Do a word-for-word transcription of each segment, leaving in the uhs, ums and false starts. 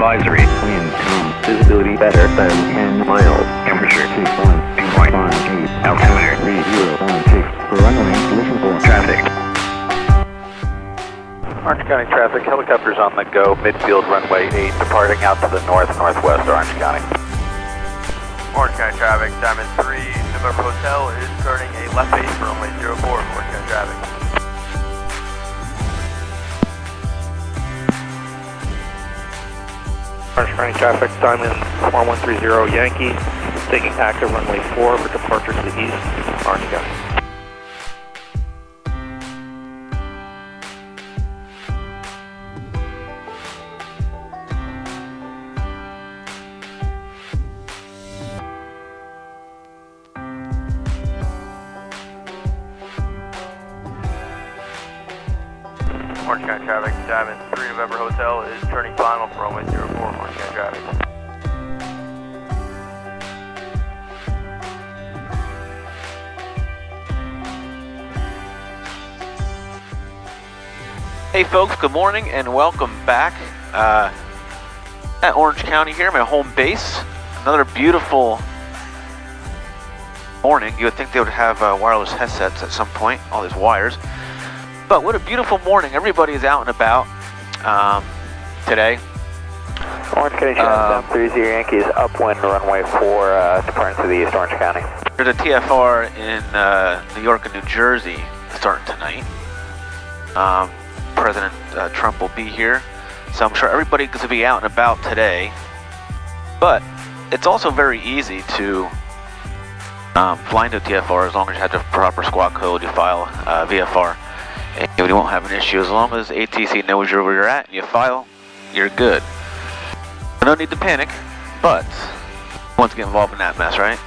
Advisory, wind calm, visibility better than ten miles, temperature two point one eight, altimeter three zero one six, runway, listen for traffic. Orange County traffic, helicopters on the go, midfield runway eight, departing out to the north-northwest Orange County. Orange County traffic, Diamond three, November Hotel is turning a left base for runway zero four, Orange County traffic. Orange County traffic, Diamond four one three zero Yankee, taking active runway four for departure to the east, Orange County. Orange County traffic, Diamond three November Hotel is turning final for runway zero four, Orange County traffic. Hey folks, good morning and welcome back uh, at Orange County here, my home base. Another beautiful morning. You would think they would have uh, wireless headsets at some point, all these wires. But what a beautiful morning. Everybody is out and about um, today. Orange County uh, three zero Yankees upwind runway four, uh, departing to the east Orange County. There's a T F R in uh, New York and New Jersey starting tonight. Um, President uh, Trump will be here. So I'm sure everybody is going to be out and about today. But it's also very easy to um, fly into T F R as long as you have the proper squawk code, you file uh, V F R. And we won't have an issue as long as A T C knows you're where you're at and you file, you're good. No need to panic, but who wants to get involved in that mess, right?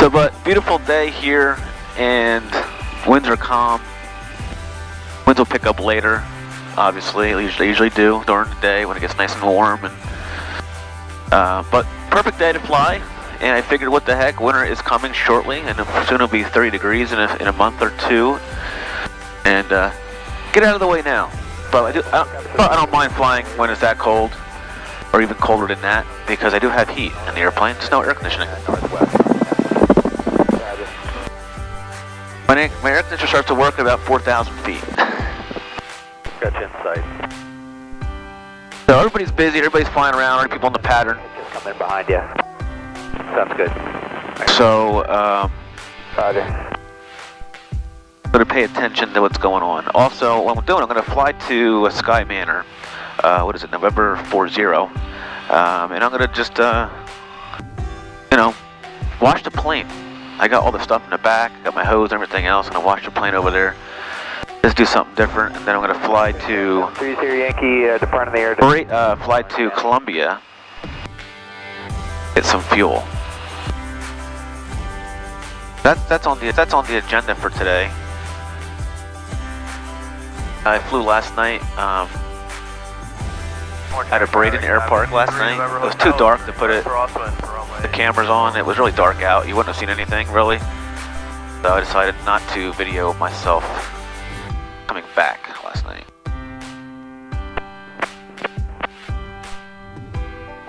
So, but beautiful day here, and winds are calm. Winds will pick up later, obviously. They usually do during the day when it gets nice and warm. And uh, but perfect day to fly. And I figured, what the heck, winter is coming shortly, and soon it'll be thirty degrees in a, in a month or two. And uh, get out of the way now. But I, do, I, don't, but I don't mind flying when it's that cold, or even colder than that, because I do have heat in the airplane. There's no air conditioning. My, my air conditioner starts to work at about four thousand feet. That's inside. So everybody's busy, everybody's flying around, there are people in the pattern. Just come in behind you. Sounds good. So, um, Roger. I'm going to pay attention to what's going on. Also, what I'm doing, I'm going to fly to Sky Manor. Uh, what is it, November forty. Um, and I'm going to just, uh, you know, wash the plane. I got all the stuff in the back, got my hose and everything else. I'm going to wash the plane over there. Let's do something different. And then I'm going to fly to... three zero Yankee, uh, departing the air... Great, uh, fly to Columbia. Get some fuel. That's that's on the that's on the agenda for today. I flew last night um, at a Braden Air Park last night. It was too dark to put it the cameras on. It was really dark out. You wouldn't have seen anything really. So I decided not to video myself coming back last night.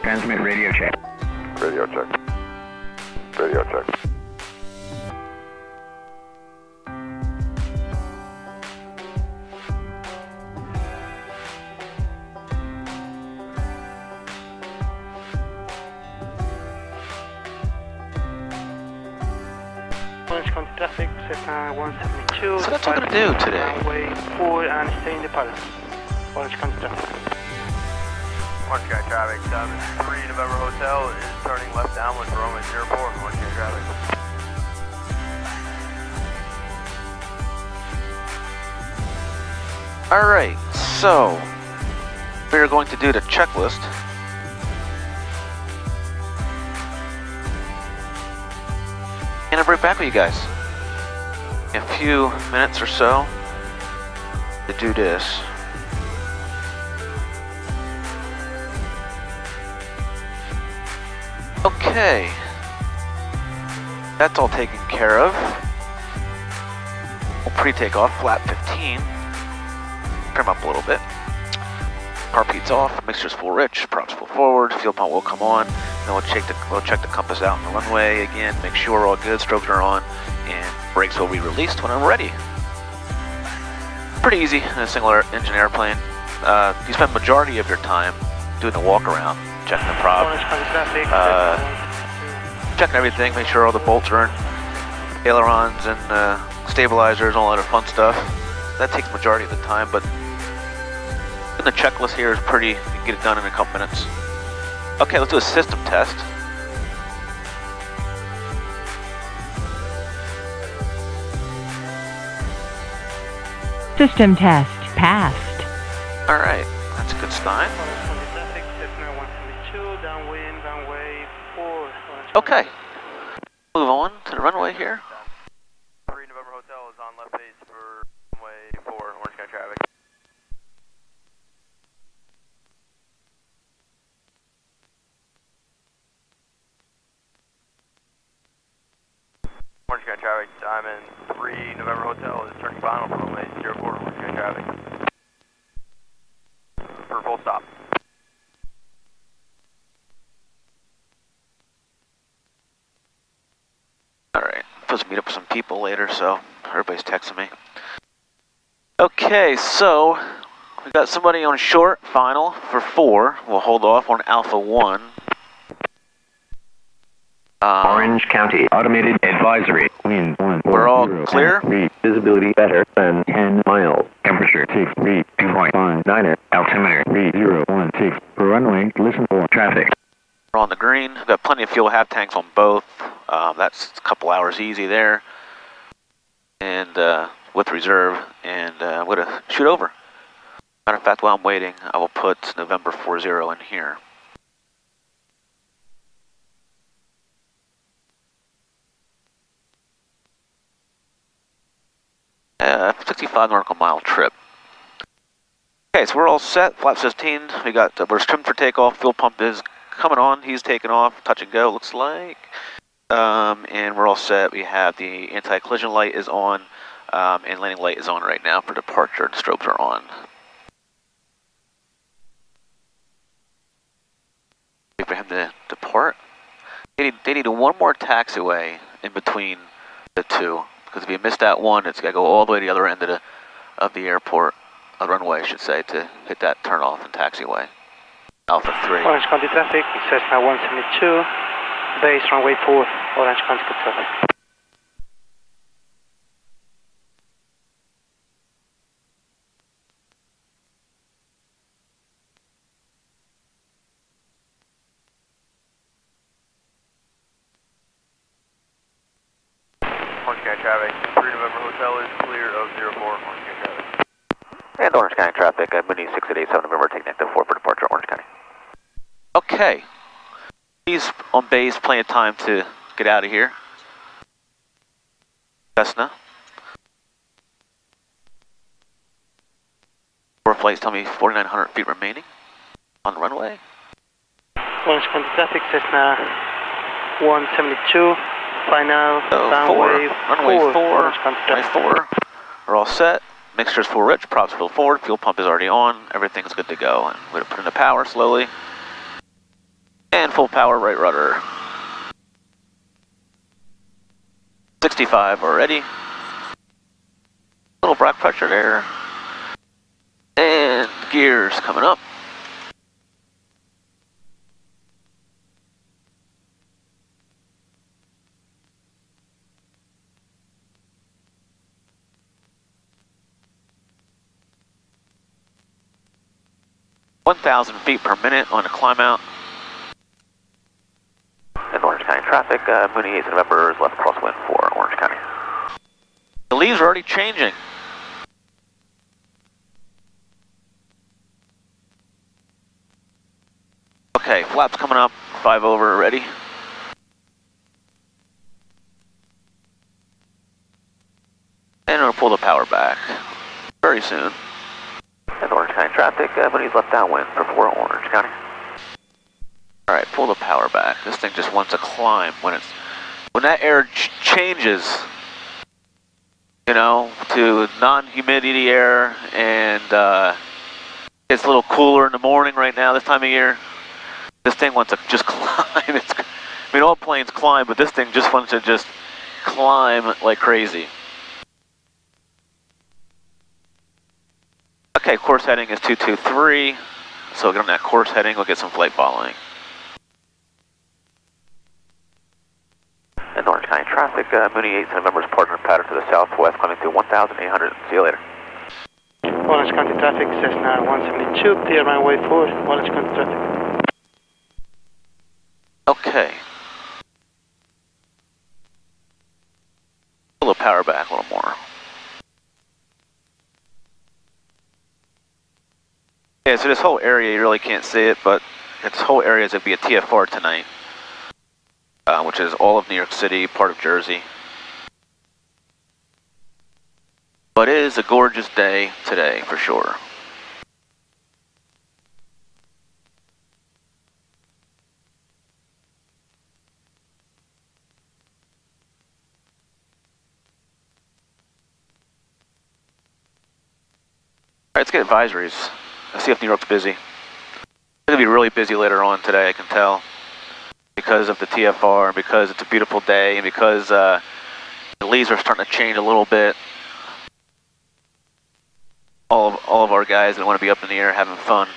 Transmit radio check. Radio check. Radio check. Orange County traffic, Cessna one seventy-two. So that's what I'm going to do today. Runway four and stay in the pilot. Orange County traffic. Orange County traffic, Diamond three November Hotel is turning left downwind for runway zero four for Orange County traffic. Alright, so we are going to do the checklist. And I'll be right back with you guys in a few minutes or so to do this. Okay, that's all taken care of. We'll pre-take off, flap fifteen, trim up a little bit. Carpeet's off, mixture's full rich, props full forward, fuel pump will come on, then we'll check the, we'll check the compass out in the runway again, make sure we're all good, strobes are on, and brakes will be released when I'm ready. Pretty easy in a single engine airplane. Uh, you spend majority of your time doing the walk around, checking the prop, uh, checking everything, make sure all the bolts are in, ailerons and uh, stabilizers, all that other fun stuff. That takes majority of the time, but the checklist here is pretty, you can get it done in a couple minutes. Okay, let's do a system test. System test passed. All right, that's a good sign. Okay, move on to the runway here. three November Hotel is on left base for runway four, Orange County traffic. Orange County traffic, I'm in three November Hotel, is turning final for runway zero four, Orange County traffic. For full stop. Alright, I'm supposed to meet up with some people later, so everybody's texting me. Okay, so we got somebody on short final for four. We'll hold off on Alpha one. Um, Orange County Automated Advisory. Wind one, we're all zero, clear. Three, visibility better than ten miles. Temperature six three two point five nine. Altimeter three zero one six. For runway, listen for traffic. We're on the green. We've got plenty of fuel, half tanks on both. Um, that's a couple hours easy there. And uh, with reserve. And uh, I'm going to shoot over. Matter of fact, while I'm waiting, I will put November forty in here. Uh, sixty-five nautical mile trip. Okay, so we're all set. Flap fifteen. We got uh, we're trimmed for takeoff. Fuel pump is coming on. He's taking off. Touch and go. Looks like. Um, and we're all set. We have the anti-collision light is on, um, and landing light is on right now for departure. The strobes are on. Wait for him to depart. They need, they need one more taxiway in between the two. Because if you miss that one, it's got to go all the way to the other end of the, of the airport, a runway, I should say, to hit that turn off and taxiway. Alpha three. Orange County traffic, Cessna one seventy-two, base runway four, Orange County traffic. Traffic, three November Hotel is clear of zero four, Orange County traffic. And Orange County traffic, I'm Mooney six eight eight, seven November, take negative four for departure, Orange County. Okay. He's on base, plenty of time to get out of here. Cessna. Four flights tell me forty-nine hundred feet remaining on the runway. Orange County traffic, Cessna one seventy-two. By now, so runway four, four, runway four, we're all set, mixture's full rich, props full forward, fuel pump is already on, everything's good to go. And we're going to put in the power slowly, and full power right rudder. sixty-five already, a little back pressure there, and gears coming up. one thousand feet per minute on a climb out. And Orange County traffic, uh, Mooney eight November is left crosswind for Orange County. The leaves are already changing. Okay, flaps coming up, five over already. And we'll pull the power back very soon. Orange County traffic, uh, but he's left downwind for four Orange County. Alright, pull the power back. This thing just wants to climb when it's, when that air ch changes, you know, to non-humidity air and uh, It's a little cooler in the morning right now, this time of year. This thing wants to just climb. It's, I mean, all planes climb, but this thing just wants to just climb like crazy. Okay, course heading is two two three. So we'll get on that course heading, we'll get some flight following. And Orange County traffic, uh, Mooney eight November's partner pattern to the southwest, climbing through one thousand eight hundred. See you later. Orange County traffic, Cessna one seventy-two, clear my way forward, Orange County traffic. Okay. A little power back a little more. Yeah, so this whole area, you really can't see it, but this whole area is going to be a T F R tonight, uh, which is all of New York City, part of Jersey. But it is a gorgeous day today, for sure. All right, let's get advisories. I see if New York's busy. It's gonna be really busy later on today, I can tell, because of the T F R, and because it's a beautiful day, and because uh, the leaves are starting to change a little bit. All of, all of our guys that want to be up in the air having fun.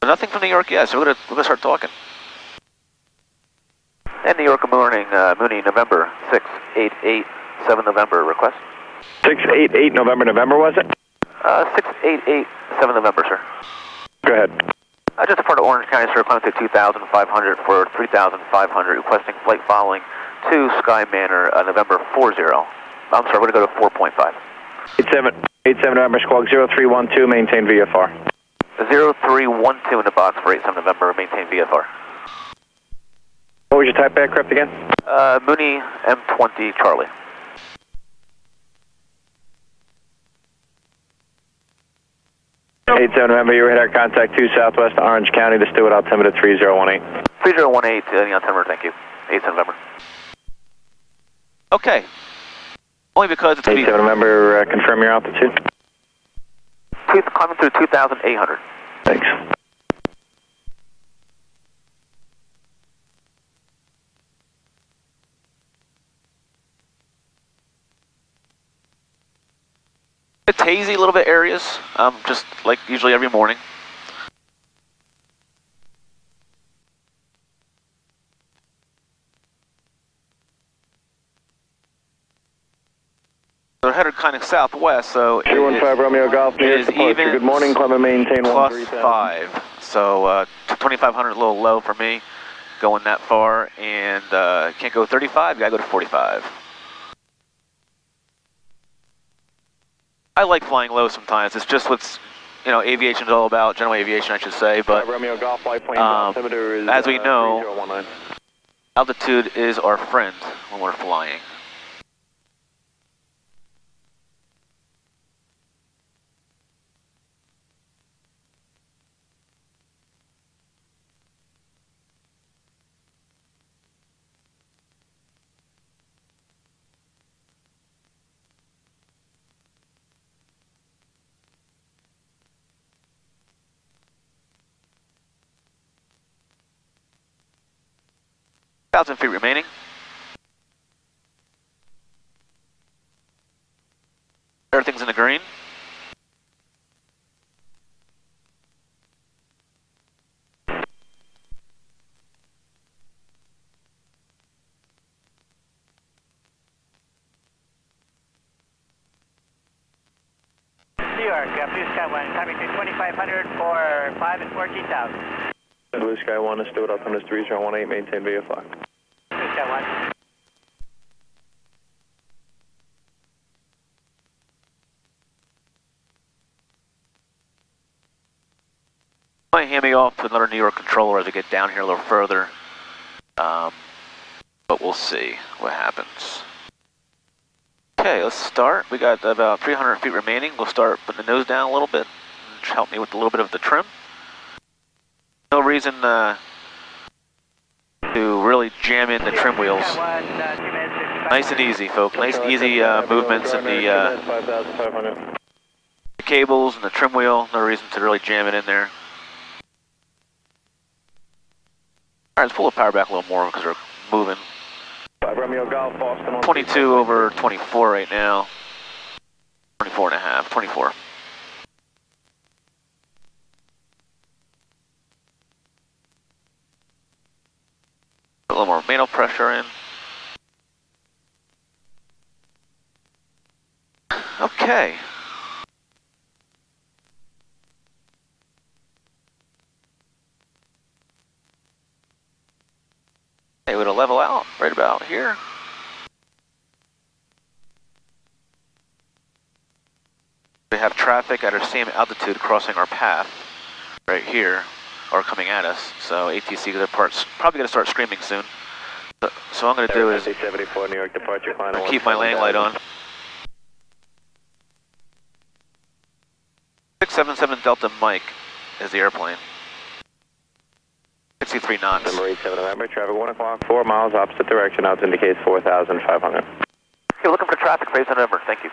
But nothing from New York yet, so we're gonna, we're gonna start talking. And New York morning, uh, Mooney, November six eight eight seven November request. six eight eight November, November was it? Uh, six eight eight seven November, sir. Go ahead. Uh, just a part of Orange County, sir, climbing to two thousand five hundred for three thousand five hundred, requesting flight following to Sky Manor, uh, November forty. I'm sorry, we're going to go to four point five. eight seven, eight seven November, squawk zero three one two, maintain V F R. zero three one two in the box for eight seven November, maintain V F R. What was your type aircraft again? Uh, Mooney M twenty Charlie. eight seven November, you were radar contact two Southwest Orange County, the Stewart altimeter three zero one eight. three zero one eight, uh, the altimeter, thank you. eight seven November. Okay. Only because it's... eight seven November, uh, confirm your altitude. Please climbing through two thousand eight hundred. Thanks. It's hazy a little bit areas, um, just like usually every morning. So we're headed kind of southwest, so it is, Romeo Golf, it is even. Good morning, climb maintain plus five, so uh, twenty-five hundred is a little low for me, going that far, and uh, can't go thirty-five, gotta go to forty-five. I like flying low sometimes. It's just what's, you know, aviation is all about, general aviation, I should say. But uh, Romeo Golf flight plane um, altimeter is, as we uh, know, altitude is our friend when we're flying. Thousand feet remaining. Everything's in the green. New York, uh, Blue Sky One, coming to twenty-five hundred for five and fourteen thousand. Blue Sky One, let's do it up on this three zero one eight, maintain V F R. Blue Sky One. I'm going to hand me off to another New York controller as we get down here a little further, um, but we'll see what happens. Okay, let's start. We got about three hundred feet remaining. We'll start putting the nose down a little bit, which helped me with a little bit of the trim. No reason uh, to really jam in the trim wheels. Nice and easy, folks. Nice and easy uh, movements in the uh, cables and the trim wheel, no reason to really jam it in there. All right, let's pull the power back a little more because we're moving. twenty-two over twenty-four right now. twenty-four and a half, twenty-four. Put a little more manual pressure in. Okay. It would level out right about here. We have traffic at our same altitude crossing our path right here, or coming at us. So A T C, their part's probably going to start screaming soon. So, so what I'm going to do is New York departure, keep my landing light on. six seven seven Delta Mike is the airplane. sixty-three knots. Number eight seven November, traffic one o'clock, four miles opposite direction, out indicates four thousand five hundred. You're looking for traffic, phase November, thank you.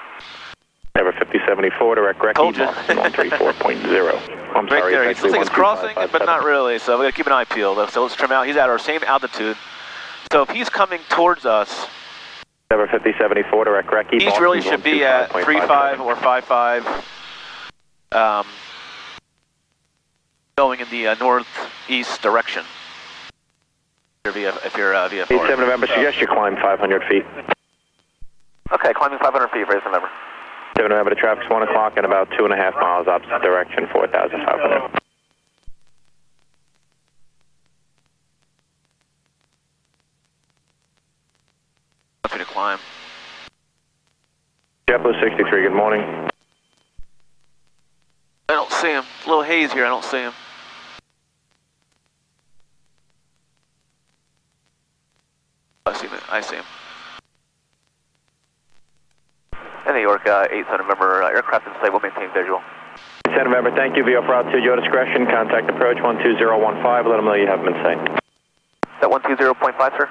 Number fifty seventy-four, direct Grecki, one three four point zero. I'm right sorry, there. It looks like it's crossing, five, five, but not really, so we got to keep an eye peeled. So let's trim out, he's at our same altitude. So if he's coming towards us, number fifty seventy-four, direct Grecki, he really should be at three five or five five. Um, going in the uh, northeast direction. If you're, if you're uh, V F R. eight seven November, suggest you climb five hundred feet. Okay, climbing five hundred feet, raise the number. seven November, the traffic's one o'clock and about two and a half miles opposite direction, four thousand five hundred. Happy to climb. JetBlue sixty-three, good morning. I don't see him. A little haze here, I don't see him. I see him. I see him. And New York uh, eight seven November, uh, aircraft in sight will maintain visual. eight seven November, thank you. V F R route to your discretion. Contact approach one two zero one five. Let them know you have them in sight. Is that one two zero point five, sir?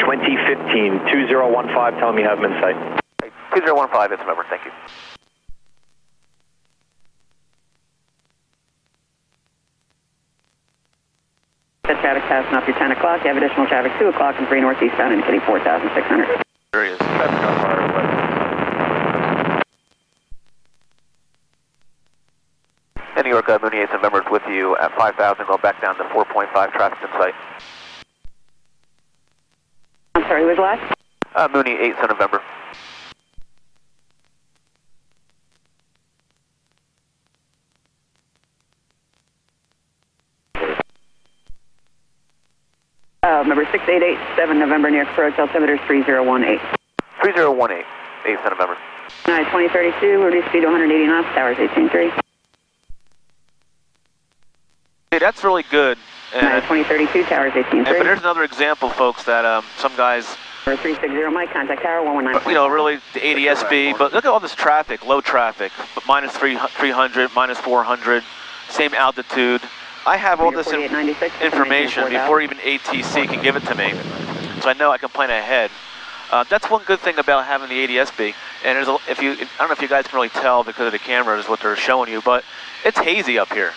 twenty fifteen, two zero one five. Tell them you have them in sight. Hey, two zero one five, eight seven November, thank you. Traffic passing off your ten o'clock. You have additional traffic two o'clock and three northeastbound indicating four thousand six hundred. There he is. And New York, uh, Mooney eight members with you at five thousand. Go back down to four point five. Traffic in sight. I'm sorry, who was last? Uh, Mooney eight November. Uh, number six eight eight seven November, New York approach, altimeter three zero one eight. three zero one eight, eight November. Alright, twenty thirty-two, reduce speed to one hundred eighty knots, towers eighteen three. Hey, that's really good. Alright, twenty thirty-two, towers eighteen three. But there's another example, folks, that um, some guys... Number three sixty, Mike, contact tower one one nine. You know, really, the A D S B, but look at all this traffic, low traffic, but minus three hundred, minus four hundred, same altitude. I have all this in information before even A T C can give it to me, so I know I can plan ahead. Uh, that's one good thing about having the A D S B. And there's a, if you, I don't know if you guys can really tell because of the cameras what they're showing you, but it's hazy up here.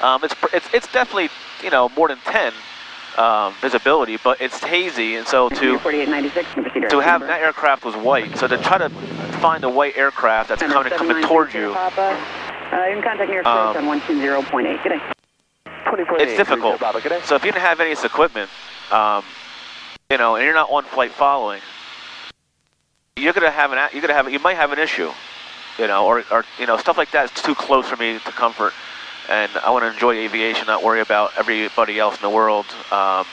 Um, it's it's it's definitely, you know, more than ten um, visibility, but it's hazy, and so to to have that aircraft was white, so to try to find a white aircraft that's coming coming towards you. Uh, you can contact New York approach on one two zero point eight. Good day. It's difficult. So if you didn't have any of this equipment, um, you know, and you're not on flight following, you're gonna have an, you're gonna have, you might have an issue, you know, or, or you know, stuff like that is too close for me to comfort, and I want to enjoy aviation, not worry about everybody else in the world, um,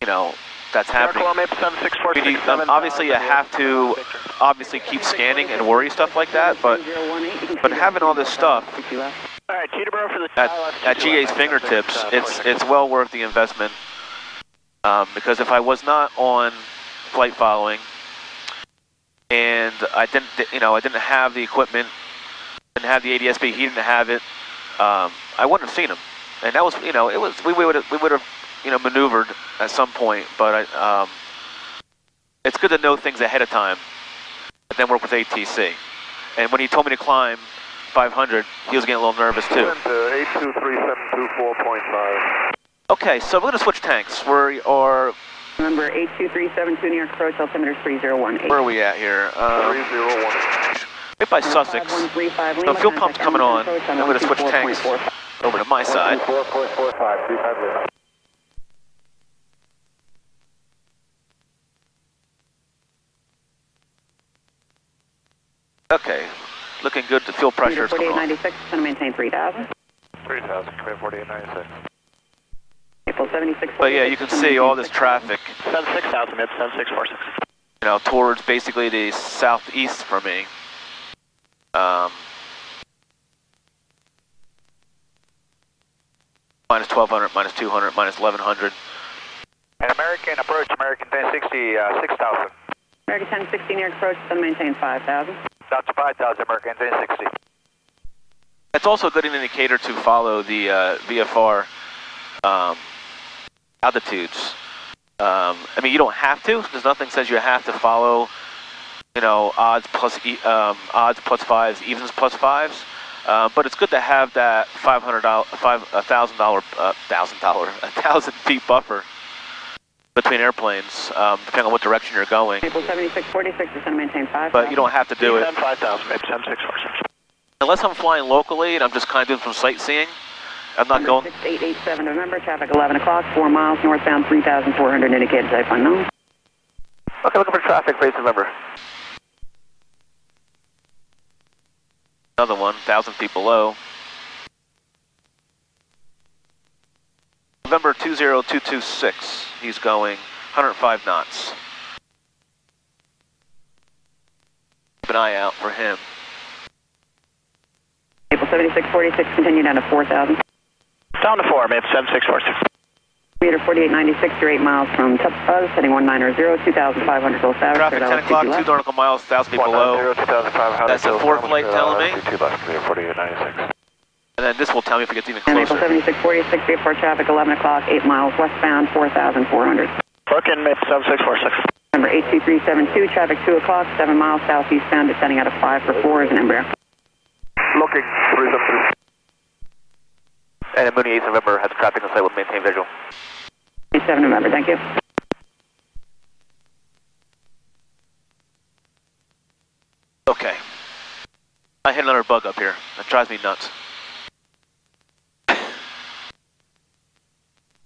you know, that's happening. You, um, obviously, you have to obviously keep scanning and worry stuff like that, but but having all this stuff. All right, Teterboro for the at, at G A's fingertips, uh, it's it's well worth the investment, um, because if I was not on flight following and I didn't, you know, I didn't have the equipment, didn't have the A D S B, he didn't have it, um, I wouldn't have seen him, and that was, you know, it was we would we would have you know maneuvered at some point, but I, um, it's good to know things ahead of time, and then work with A T C. And when he told me to climb five hundred, he was getting a little nervous too. eight two three seven two four point five. Okay, so we're going to switch tanks. We are... Number eight two three seven two, New York approach, altimeter three zero one. Where are we at here? Um, three zero one. Right by Sussex. So fuel pump's coming on. I'm going to switch tanks over to my side. Okay, looking good. The fuel pressure is coming on. forty-eight ninety-six, going to maintain three thousand. three thousand, clear forty-eight ninety-six. But yeah, you can see all this traffic. seven six thousand, it's seven six four six. You know, towards basically the southeast for me. Um, minus twelve hundred, minus two hundred, minus eleven hundred. And American approach, American ten sixty, uh, six thousand. American ten sixty, New York approach, going to maintain five thousand. That's five thousand, American ten sixty. That's also a good indicator to follow the uh, V F R um, altitudes. Um, I mean, you don't have to. There's nothing says you have to follow, you know, odds plus e um, odds plus fives, evens plus fives. Uh, but it's good to have that five hundred dollars, five a thousand dollar, uh, thousand dollar, a thousand feet buffer between airplanes, um, depending on what direction you're going. Maple seventy-six forty-six is going to maintain five. But you don't have to do it. five thousand, Maple seventy-six forty-six. Unless I'm flying locally and I'm just kind of doing some sightseeing, I'm not going. six eight eight seven, November, traffic eleven o'clock, four miles northbound, three thousand four hundred indicated type unknown. Okay, looking for traffic, please, November. Another one, one thousand feet below. November two zero two two six, he's going one hundred five knots. Keep an eye out for him. April seventy-six forty-six, continue down to four thousand. Down to four, map seven six four six. Meter forty-eight ninety-six, you're eight miles from Tupfuzz, heading one nine zero, two thousand five hundred Gulf Avenue. Traffic ten o'clock, two nautical miles, one thousand feet below. That's the fourth light telling me. forty-eight ninety-six. And then this will tell me if it gets even closer. And Maple seventy-six forty-six, V F R traffic, eleven o'clock, eight miles westbound, four thousand four hundred. Broken, Maple seventy-six forty-six. Number eight two three seven two, traffic two o'clock, seven miles southeastbound, descending out of five for four as an Embraer. Looking, three seven three. And Mooney eight November has traffic on site with maintained visual. eight seven November, thank you. Okay. I hit another bug up here. That drives me nuts.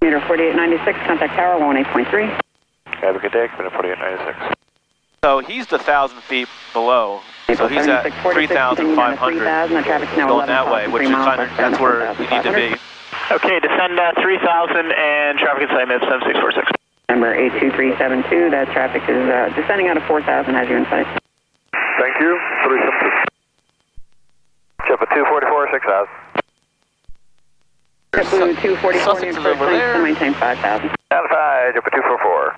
Meter forty-eight ninety-six, contact tower one eight point three. Have a good day, meter forty-eight ninety-six. So he's the one thousand feet below. So he's at three thousand five hundred, going that way, which is kind of, that's where you need to be. Okay, descend uh, three thousand and traffic inside at seven six four six. Number eight two three seven two, that traffic is uh, descending out of four thousand, has you in sight. Thank you, three seven two. Chip at two forty-four, six thousand. JetBlue two forty-four, New York approach, to maintain five thousand. Down five, JetBlue two forty-four.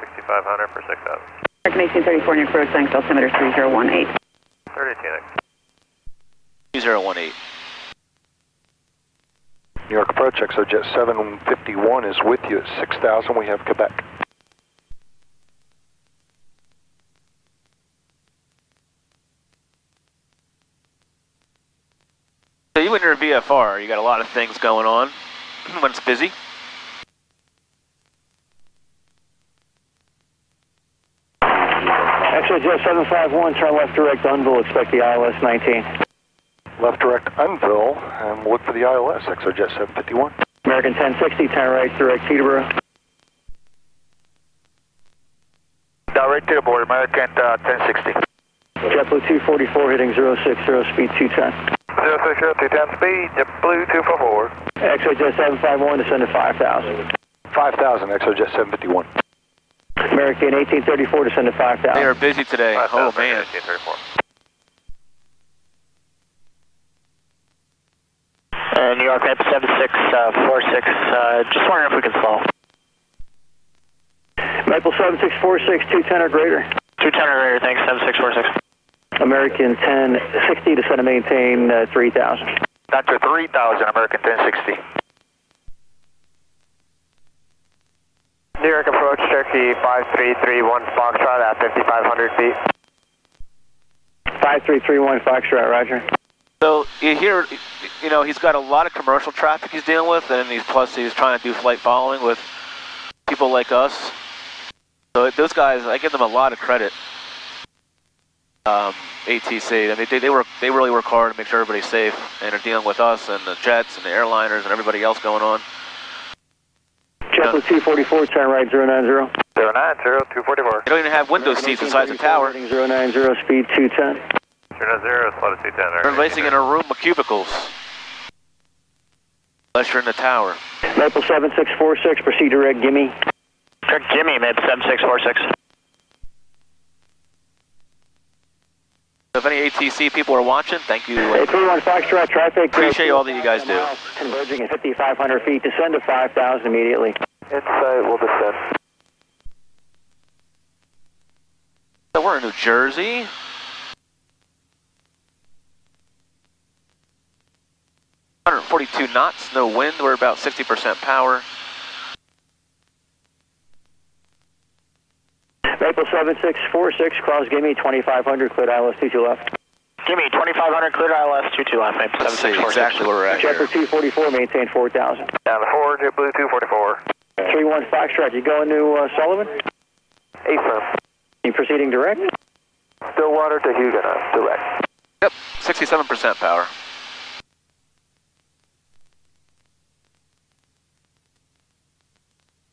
sixty-five hundred for six thousand. American eighteen thirty-four, New York approach, thanks, altimeter three zero one eight. three zero one eight. New York approach, ExoJet seven fifty-one is with you at six thousand, we have Quebec. So you and your V F R, you got a lot of things going on when it's busy. ExoJet seven five one, try left direct Unville, expect the I L S nineteen. Left direct Unville, and we'll look for the I L S, ExoJet seven fifty-one. American ten sixty, turn right direct Teterboro. Direct Teterboro, American uh, ten sixty. JetBlue two forty-four, hitting zero six zero, speed two ten. zero six zero, two ten speed, JetBlue two forty-four. ExoJet seven five one, descend to five thousand. five thousand, ExoJet seven fifty-one. American eighteen thirty-four, descend to five thousand. They are busy today. five, oh, man. eighteen thirty-four. Uh, New New York, right, seven six four six. Uh, just wondering if we could follow. Maple seven six four six, two ten or greater. two ten or greater, thanks, seven six four six. American ten sixty, descend and maintain uh, three thousand. Doctor three thousand, American ten sixty. New York approach, Cherokee five three three one Foxtrot at fifty-five hundred feet. five three three one Foxtrot, roger. So you hear, you know, he's got a lot of commercial traffic he's dealing with, and he's plus he's trying to do flight following with people like us. So those guys, I give them a lot of credit. Um, A T C, I mean, they, they work, they really work hard to make sure everybody's safe, and are dealing with us and the jets and the airliners and everybody else going on. JetBlue two forty-four, turn right zero nine zero. zero nine zero, two forty-four. They don't even have window seats inside the tower. zero nine zero, speed two ten. zero nine zero, slot two ten. Right. They're placing in a room of cubicles. Unless you're in the tower. Maple seven six four six, proceed to red gimme. Red gimme, Maple seven six four six. So if any A T C people are watching, thank you. Hey, three one Foxtrot, traffic. Appreciate all that you guys do. Converging at fifty-five hundred feet, descend to five thousand immediately. It's uh, we'll descend. So we're in New Jersey. one forty-two knots, no wind. We're about sixty percent power. Maple seven six four six, cross gimme twenty-five hundred, cleared I L S two two left. Gimme twenty-five hundred, cleared I L S two two left, Maple seven six four six. Exactly where we're at. JetBlue two forty-four, maintain four thousand. Down to four, JetBlue two forty-four. three one Foxtrot, you going to uh, Sullivan? A-firm. You proceeding direct? Stillwater to Huguenot, direct. Yep, sixty-seven percent power.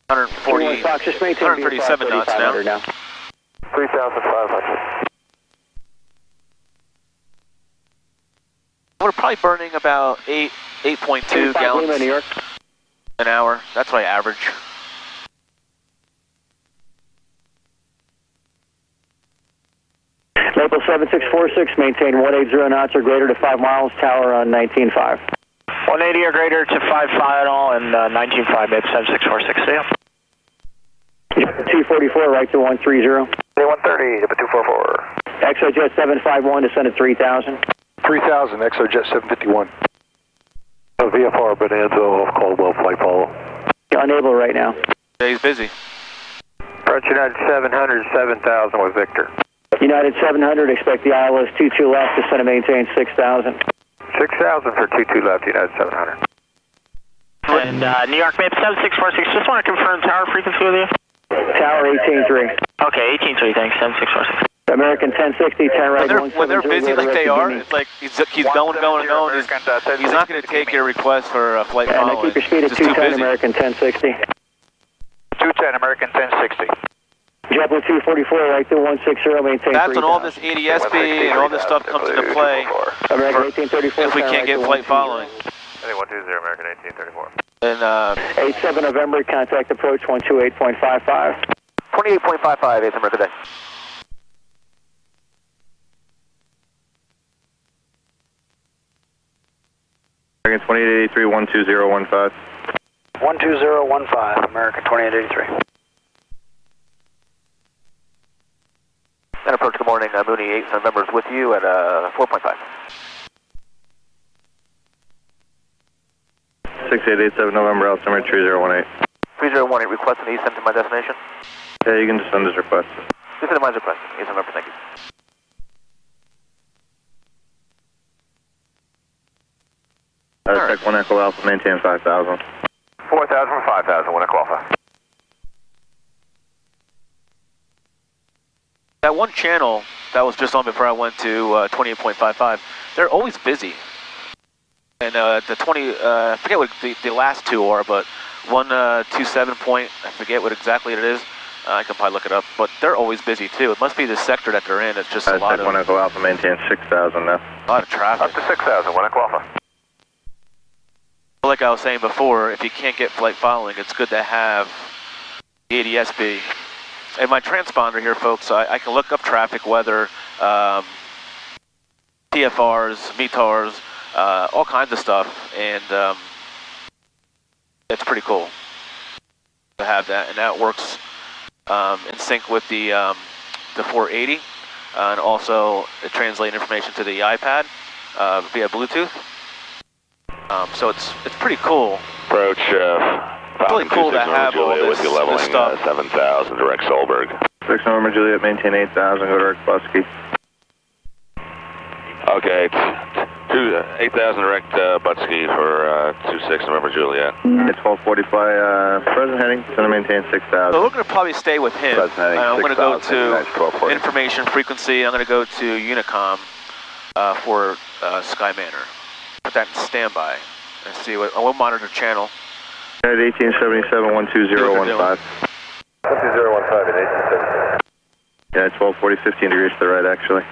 one forty, Fox, just one thirty-seven knots now. now. three thousand five hundred. We're probably burning about eight point two gallons Lima, New York. An hour. That's my average. Maple seven six four six, maintain one eighty knots or greater to five miles, tower on nineteen five. one eighty or greater to five final and uh, nineteen five, Maple seven six four six, see ya. two forty-four, right to one thirty. one thirty, to two forty-four. ExoJet seven five one, descend at three thousand. three thousand, ExoJet seven fifty-one. Uh, V F R, Bonanza, off Caldwell, flight follow. Unable right now. Yeah, he's busy. Approach United seven hundred, seven thousand with Victor. United seven hundred, expect the I L S two two left, descend and maintain six thousand. six thousand for two two left, United seven hundred. And uh, New York, Maple seven six four six, just want to confirm tower frequency with you. Tower eighteen three. Okay, eighteen three, thanks. seven six four six. American ten sixty, ten right. When they're, when they're busy like they are, it's like he's, he's going, going, going. He's, he's not going to take your request for a flight following. And keep your speed at two ten, American ten sixty. two ten, American ten sixty. JetBlue two forty-four, right through one sixty, maintain. That's when all this A D S B and all this stuff comes into play. American eighteen thirty-four. If we can't get flight following. one two zero, American eighteen thirty-four. And uh, eight seven November, contact approach one two eight point five five. twenty-eight point five five, eight November today. American twenty-eight eighty-three, one two zero one five. one two zero one five, American twenty-eight eighty-three. And approach the morning, uh, Mooney eight November is with you at uh, four point five. six eight eight seven November, altimeter three zero one eight. three zero one eight, request an ascent to my destination? Yeah, you can just send this request. Just send my request, ascent November, thank you. All right, check one Echo Alpha, maintain five thousand. four thousand for five thousand, one Echo Alpha. That one channel that was just on before I went to uh, twenty-eight point five five, they're always busy. And uh, the twenty, uh, I forget what the, the last two are, but one uh, two seven point, I forget what exactly it is. Uh, I can probably look it up, but they're always busy too. It must be the sector that they're in. It's just I a lot of. I want to go alpha, maintain six thousand now. A lot of traffic. Up to six thousand. Want to go alpha. Like I was saying before, if you can't get flight following, it's good to have the A D S B. And my transponder here, folks, I, I can look up traffic, weather, um, T F Rs, METARs. uh, all kinds of stuff, and um, it's pretty cool to have that. And that works um, in sync with the um, the four eighty, uh, and also translate information to the iPad uh, via Bluetooth. Um, so it's it's pretty cool. Approach. Uh, it's really cool to have all this, with you leveling, this stuff. Uh, Seven thousand, direct Solberg. Six November Juliet, maintain eight thousand. Go direct Buttsky. Okay, two uh, eight thousand direct uh, Buttsky for uh, two six November Juliet. It's twelve forty five. Uh, present heading. Going to maintain six thousand. So we're going to probably stay with him. Present heading. Uh, I'm going to go to information frequency. I'm going to go to Unicom uh, for uh, Sky Manor. Put that in standby and see what. We'll monitor channel. At eighteen seventy-seven, one two zero one five. one two zero one five at eighteen seventy-seven. Yeah, it's twelve forty, fifteen degrees to the right, actually.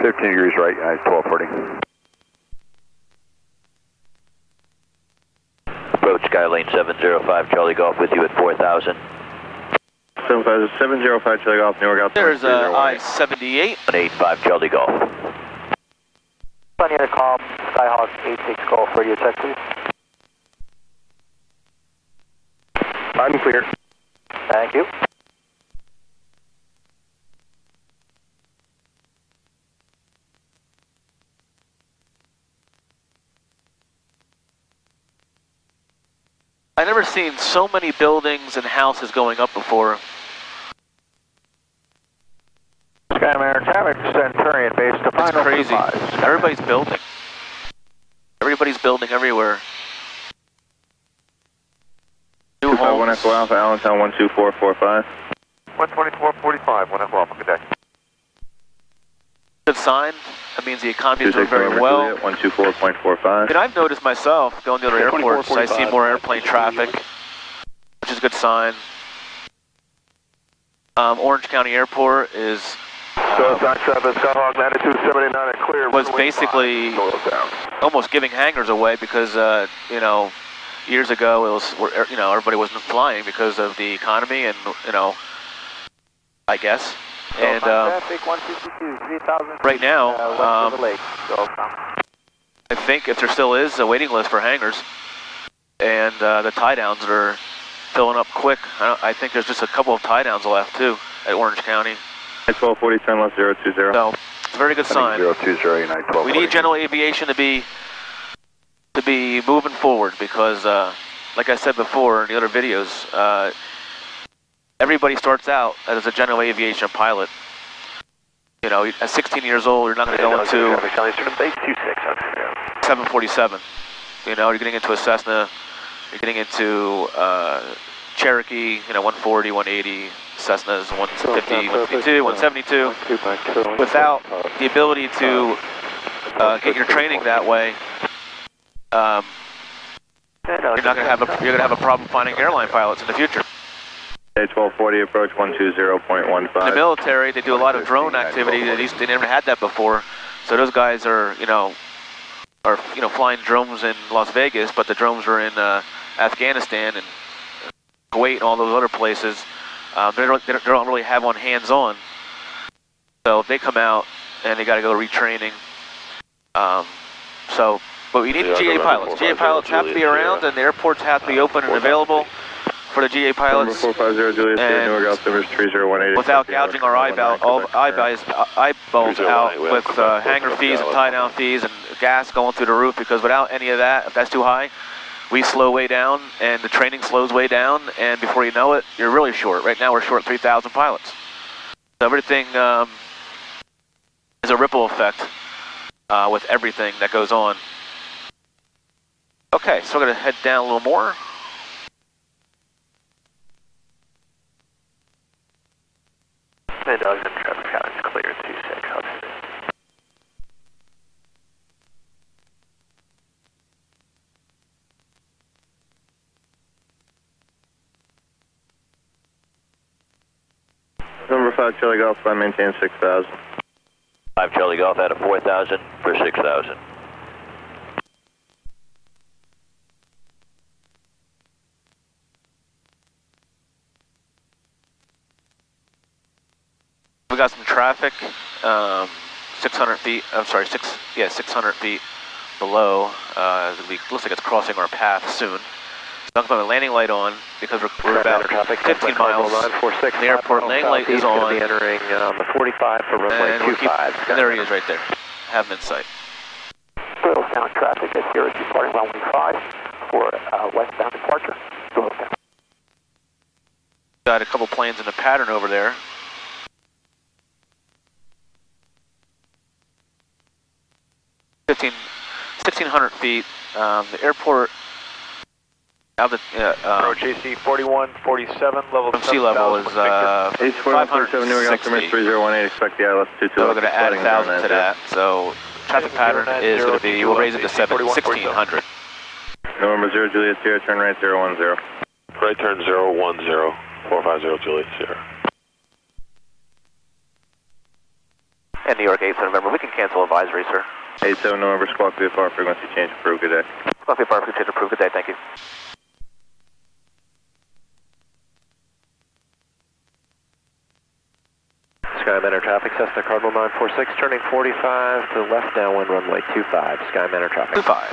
fifteen degrees right, yeah, it's twelve forty. Approach Skylane seven zero five, Charlie Golf with you at four thousand. seven zero five, Charlie Golf, Newark out there. There's uh, I seventy-eight. one eight five, Charlie Golf. On your call, Skyhawk eight six Golf for your check, please. I'm clear. Thank you. I've never seen so many buildings and houses going up before. Sky Manor traffic, Centurion base to final crazy. Everybody's building. Everybody's building everywhere. two five one Echo Alpha, Allentown one two four four five. one twenty-four forty-five, one Echo Alpha, good day. Good sign. That means the economy is doing very well. one two four point four five. And I've noticed myself going to other airports, I see more airplane traffic, which is a good sign. Um, Orange County Airport is. So it's not seven, Skyhawk latitude seventy-nine and clear. Was basically almost giving hangars away because, uh, you know, years ago, it was, you know, everybody wasn't flying because of the economy and, you know, I guess. So and um, right now, uh, um, lake. So, I think if there still is a waiting list for hangars, and uh, the tie downs are filling up quick. I, don't, I think there's just a couple of tie downs left too at Orange County. twelve forty, turn left zero two zero. So it's a very good sign. zero two zero, United twelve forty. We need general aviation to be. To be moving forward because, uh, like I said before in the other videos, uh, everybody starts out as a general aviation pilot. You know, at sixteen years old, you're not going to go into seven forty-seven. You know, you're getting into a Cessna, you're getting into uh, Cherokee, you know, one forty, one eighty, Cessnas, one fifty, one fifty-two, one seventy-two, without the ability to uh, get your training that way. Um, you're not gonna have a you're gonna have a problem finding airline pilots in the future. twelve forty approach one two zero point one five. In the military, they do a lot of drone activity. At least they never had that before. So those guys are you know are you know flying drones in Las Vegas, but the drones are in uh, Afghanistan and Kuwait and all those other places. Um, they don't they don't really have one hands-on. So they come out and they got to go retraining. Um, so. But we need yeah, G A pilots. G A pilots have to be around, and the airports have to be open and available for the G A pilots. And without gouging our eyeballs out with uh, hangar fees and tie-down fees and gas going through the roof, because without any of that, if that's too high, we slow way down, and the training slows way down, and before you know it, you're really short. Right now, we're short three thousand pilots. So everything um, is a ripple effect uh, with everything that goes on. Okay, so we're going to head down a little more. Mid Ogden traffic count is clear, two six, up here. Number five, Charlie Golf, I maintain six thousand. five Charlie Golf out of four thousand for six thousand. Got some traffic, um, six hundred feet. I'm sorry, six. Yeah, six hundred feet below. Uh, as it looks like it's crossing our path soon. Sunk my landing light on because we're, we're about fifteen miles. The airport landing light is on. Entering on the forty-five for runway two five. And there he is, right there. Have him in sight. Doylestown traffic at Cherokee departing runway five for uh, westbound departure. Doylestown. Got a couple planes in a pattern over there. sixteen hundred feet. Um, the airport. Now the uh, um, J C forty-one forty-seven level. Sea level is uh, five hundred seven. New York three zero one eight. Expect the I L S two two. So we're going to add a thousand to that. So traffic pattern is going to be. We'll raise it to seven sixteen hundred. November zero Juliet Sierra. Turn right zero one zero. Right turn zero one zero four five zero Juliet Sierra. And New York eight seven. November. We can cancel advisory, sir. Eight seven November. Squawk V F R frequency change approved. Good day. Squawk V F R frequency change approved. Good day. Thank you. Sky Manor traffic, Cessna Cardinal nine four six, turning forty-five to left downwind runway two five, Sky Manor traffic. two five.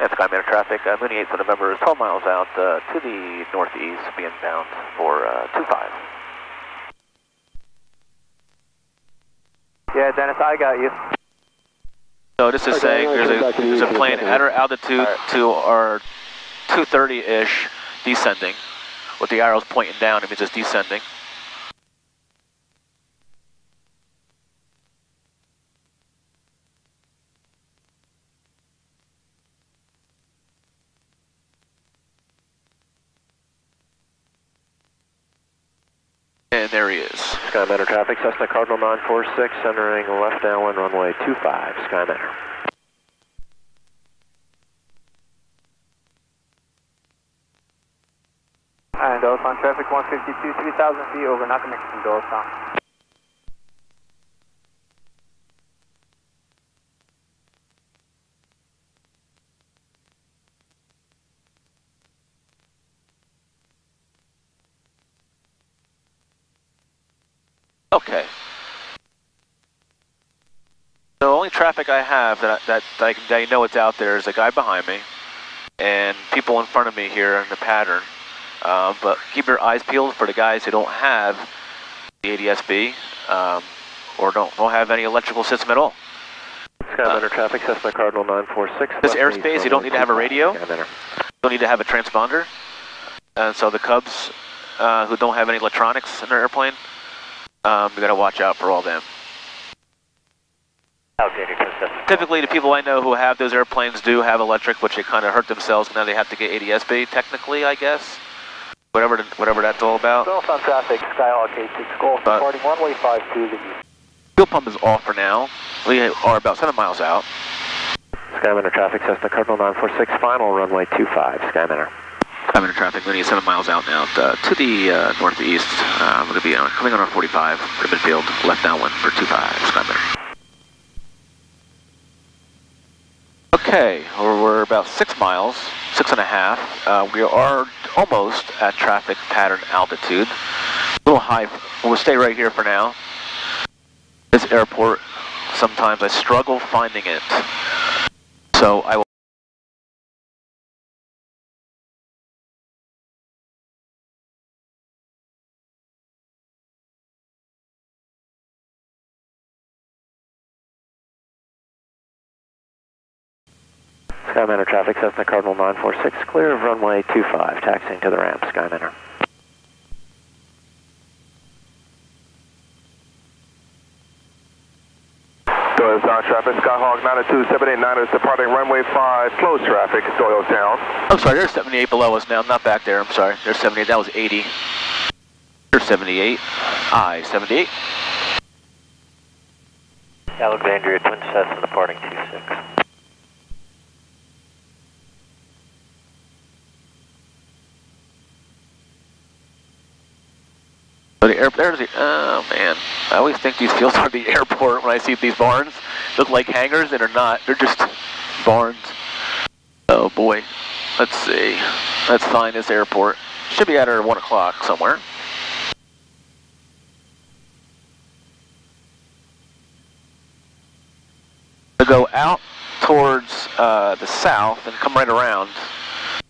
And Sky Manor traffic, uh, Mooney eighth of November is twelve miles out uh, to the northeast, being bound for uh, two five. Yeah, Dennis, I got you. So this is okay, saying there's a, there's a plane at our altitude right. to our two thirty-ish descending, with the arrows pointing down, it means it's descending. And there he is. Sky Manor traffic, Cessna Cardinal nine four six, entering left downwind runway two five, Sky Manor. And Doylestown traffic one fifty-two, three thousand feet over, not connected from Doylestown. Okay. The only traffic I have that I, that, I, that I know it's out there is a guy behind me and people in front of me here in the pattern. Uh, but keep your eyes peeled for the guys who don't have the A D S B um, or don't don't have any electrical system at all. Sky Manor uh, traffic, Cessna Cardinal nine four six. This airspace, you don't need to have a radio. You don't need to have a transponder. And so the Cubs uh, who don't have any electronics in their airplane, um, you got to watch out for all them. Typically, the people I know who have those airplanes do have electric, which they kind of hurt themselves. Now they have to get A D S B, technically, I guess. Whatever, the, whatever that's all about. Doylestown traffic, Skyhawk eight six, Golf, departing runway five two to the east. Fuel pump is off for now. We are about seven miles out. Sky Manor traffic, Cessna Cardinal nine four six, final runway two five, Sky Manor. Sky Manor traffic, Mooney seven miles out now uh, to the uh, northeast. Uh, we're going to be uh, coming on our forty-five for the midfield, left downwind for two five, Sky Manor. Okay, we're about six miles, six and a half. Uh, we are almost at traffic pattern altitude. A little high, we'll stay right here for now. This airport, sometimes I struggle finding it. So I will. Sky Manor traffic, Cessna Cardinal nine four six, clear of runway two five, taxiing to the ramp, Sky Manor. Doylestown traffic, Skyhawk nine two seven eight nine is departing runway five, closed traffic, Doylestown. I'm sorry, there's seventy-eight below us now, not back there, I'm sorry. There's seventy-eight, that was eighty. There's seventy-eight, I, seventy-eight. Alexandria, twin Cessna departing two six. So the air, there's the, oh man, I always think these fields are the airport when I see these barns. Look like hangars and they're not, they're just barns. Oh boy, let's see, let's find this airport. Should be at our one o'clock somewhere. We'll go out towards uh, the south and come right around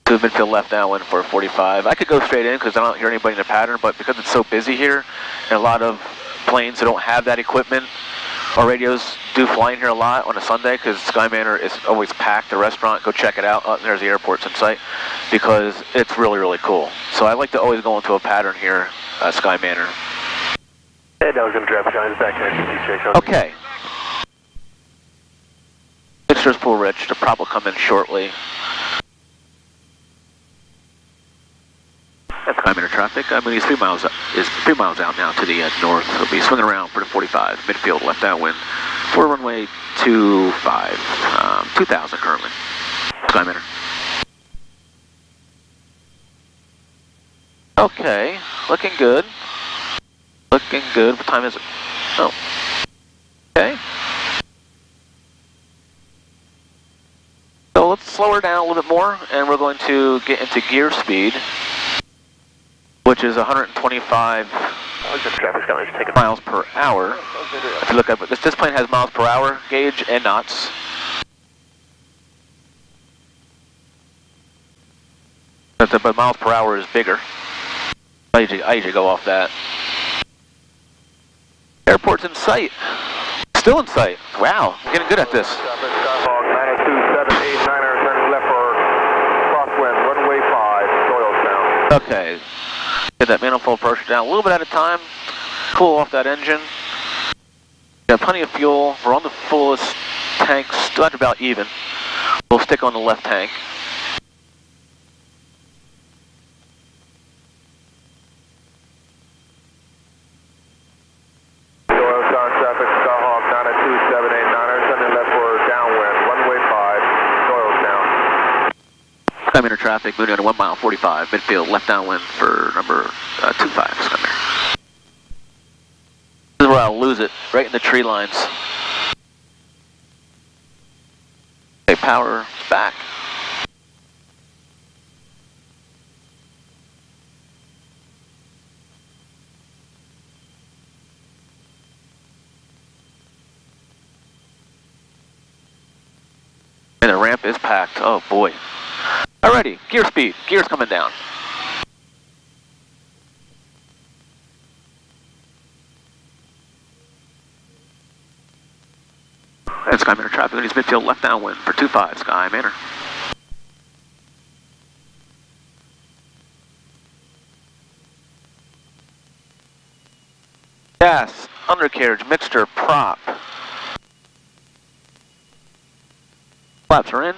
to the midfield left downwind for forty-five. I could go straight in because I don't hear anybody in the pattern, but because it's so busy here and a lot of planes that don't have that equipment, our radios do fly in here a lot on a Sunday because Sky Manor is always packed, the restaurant, go check it out. Oh, there's the airport's in sight because it's really, really cool. So I like to always go into a pattern here at Sky Manor. Hey, that was going to drop shines back here. Okay. Fixtures pull rich, the prop will come in shortly. Sky Manor traffic. I mean, he's three miles up, is three miles out now to the uh, north. He'll be swinging around for the forty-five midfield left downwind for runway two five, um, two thousand currently. Sky Manor. Okay, looking good. Looking good. What time is it? Oh, okay. So let's slow her down a little bit more, and we're going to get into gear speed, which is one hundred twenty-five miles per hour. If you look up, this, this plane has miles per hour gauge and knots. But, the, but miles per hour is bigger. I usually, I usually go off that. Airport's in sight. Still in sight. Wow, we're getting good at this. Okay. Get that manifold pressure down a little bit at a time, cool off that engine. Got plenty of fuel, we're on the fullest tank, still at about even. We'll stick on the left tank. Doylestown traffic, Skyhawk nine oh two seven eight nine, sending leftward downwind, runway five, Doylestown. Sky Manor traffic, moving on one mile forty-five, midfield left downwind for number uh, two five. Sky Manor. This is where I'll lose it, right in the tree lines. Okay, power back. And the ramp is packed. Oh boy. Alrighty, gear speed. Gear's coming down. And Sky Manor traffic on his midfield left downwind for two five, Sky Manor. Gas, undercarriage, mixture, prop. Flaps are in.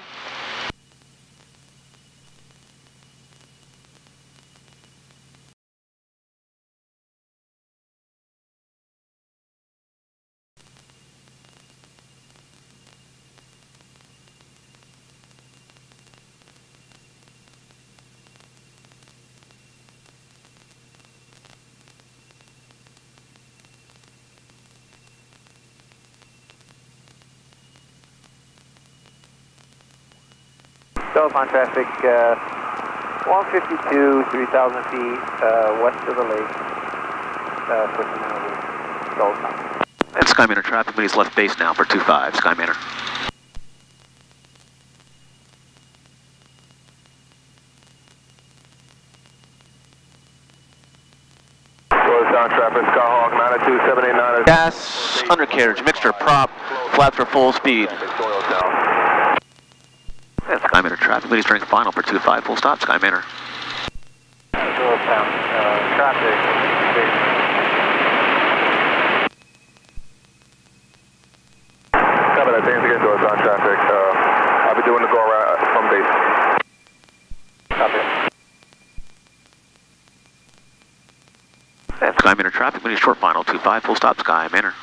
Sullivan traffic, uh, one fifty-two, three thousand feet, uh, west of the lake, uh, for Sullivan. And Sky Manor traffic, but he's left base now for two five, Sky Manor. Doylestown traffic, Skyhawk nine oh two seven eight nine. Gas, undercarriage, mixture, prop, flaps are full speed. Sky Manor traffic, leading strength final for two five, full stop, Sky Manor. Doylestown uh, traffic. Copy that, thanks again, Doylestown traffic. Uh, I'll be doing the go around from base. Copy. Sky Manor traffic, leading short final, two five, full stop, Sky Manor.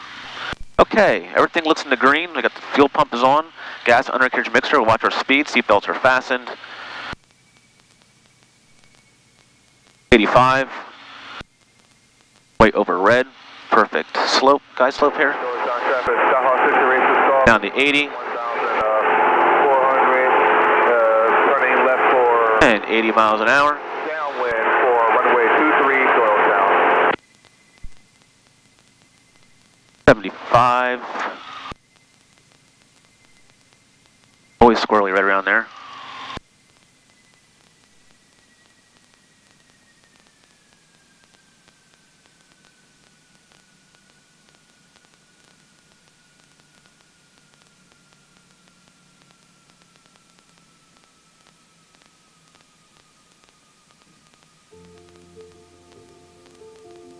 Okay, everything looks in the green. We got the fuel pump is on, gas undercarriage mixture. We'll watch our speed. Seatbelts are fastened. eighty-five. Way over red. Perfect slope. Guy slope here. Down to eighty. And eighty miles an hour. seventy-five, always squirrely right around there.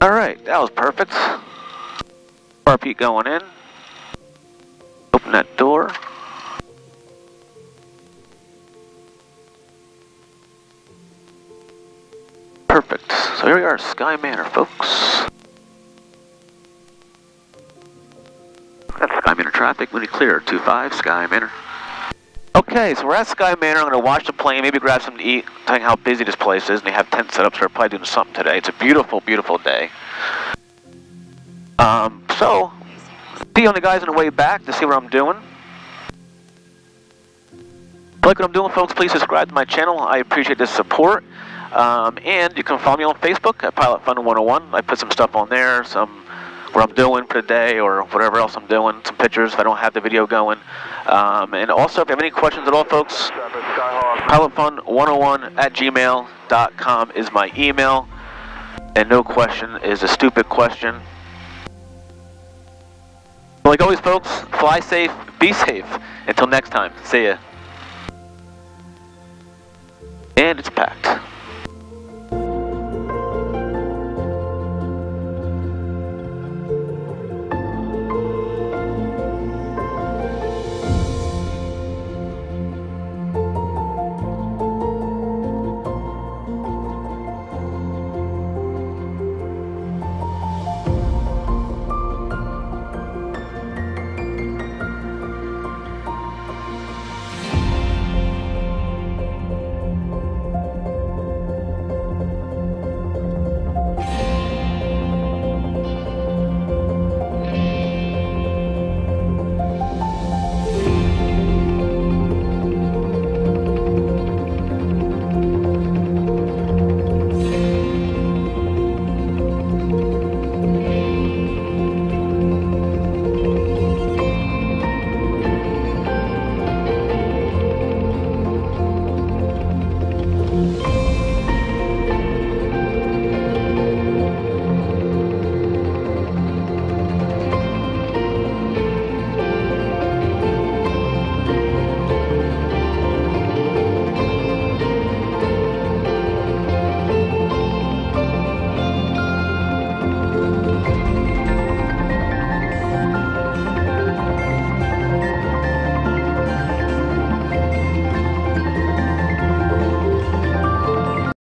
Alright, that was perfect. R P going in. Open that door. Perfect. So here we are, Sky Manor, folks. That's Sky Manor traffic. Mooney clear, two five, Sky Manor. Okay, so we're at Sky Manor. I'm going to watch the plane, maybe grab something to eat, telling how busy this place is, and they have tents set up, so they're probably doing something today. It's a beautiful, beautiful day. Um, so, see on the guys on the way back to see what I'm doing. If you like what I'm doing, folks, please subscribe to my channel. I appreciate this support. Um, and you can follow me on Facebook at Pilot Fun one oh one. I put some stuff on there, some what I'm doing for the day or whatever else I'm doing, some pictures if I don't have the video going. Um, and also, if you have any questions at all, folks, Pilot Fun one oh one at gmail dot com is my email. And no question is a stupid question. But like always, folks, fly safe, be safe. Until next time, see ya. And it's packed.